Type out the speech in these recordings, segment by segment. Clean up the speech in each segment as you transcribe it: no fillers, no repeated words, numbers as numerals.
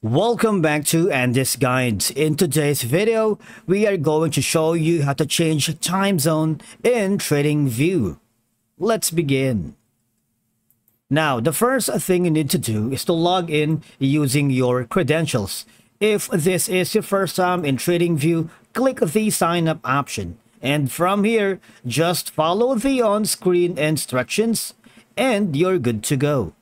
Welcome back to Andy's Guides. In today's video, we are going to show you how to change time zone in TradingView. Let's begin. Now, the first thing you need to do is to log in using your credentials. If this is your first time in TradingView, click the sign up option. And from here, just follow the on-screen instructions and you're good to go.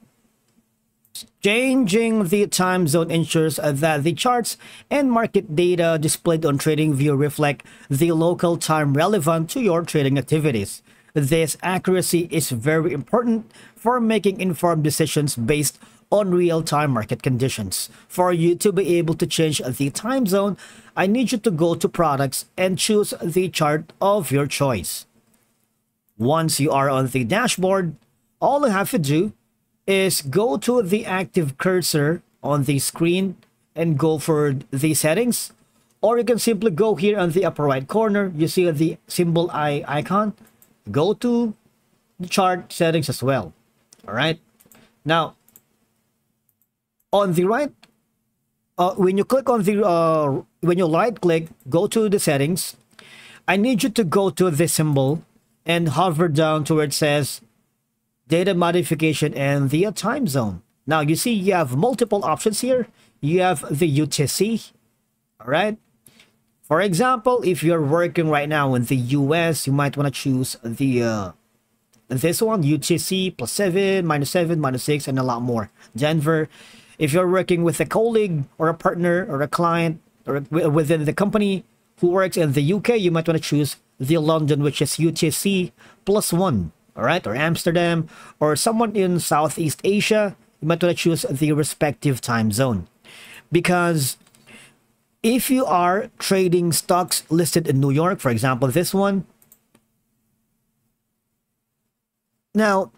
Changing the time zone ensures that the charts and market data displayed on TradingView reflect the local time relevant to your trading activities. This accuracy is very important for making informed decisions based on real-time market conditions. For you to be able to change the time zone, I need you to go to Products and choose the chart of your choice. Once you are on the dashboard, all you have to do is go to the active cursor on the screen and go for the settings, or you can simply go here on the upper right corner. You see the symbol I icon. Go to the chart settings as well. All right. Now, on the right, when you click on the when you right click, go to the settings. I need you to go to this symbol and hover down to where it says data modification and the time zone. Now you see you have multiple options here. You have the UTC. All right. For example, if you're working right now in the US, you might want to choose the this one, UTC +7, -7, -6, and a lot more. Denver. If you're working with a colleague or a partner or a client or within the company who works in the UK, you might want to choose the London, which is UTC +1. All right, or Amsterdam, or someone in Southeast Asia, you might want to choose the respective time zone. Because if you are trading stocks listed in New York, for example, this one. Now,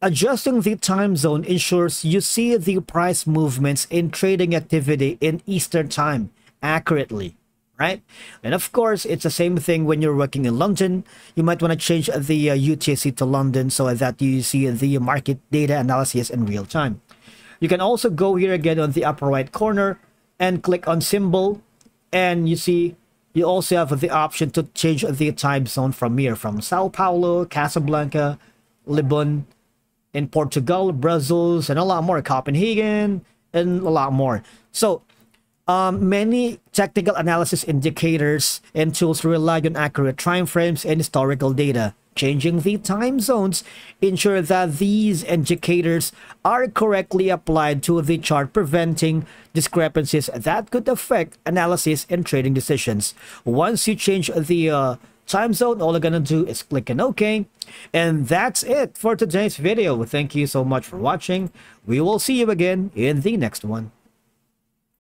adjusting the time zone ensures you see the price movements in trading activity in Eastern time accurately. Right, and of course it's the same thing when you're working in London. You might want to change the UTC to London so that you see the market data analysis in real time. You can also go here again on the upper right corner and click on symbol, and you see you also have the option to change the time zone from here, from Sao Paulo, Casablanca, Lisbon in Portugal, Brussels, and a lot more, Copenhagen, and a lot more. So many technical analysis indicators and tools rely on accurate time frames and historical data. Changing the time zones ensure that these indicators are correctly applied to the chart, preventing discrepancies that could affect analysis and trading decisions. Once you change the time zone, all you're gonna do is click on OK. And that's it for today's video. Thank you so much for watching. We will see you again in the next one.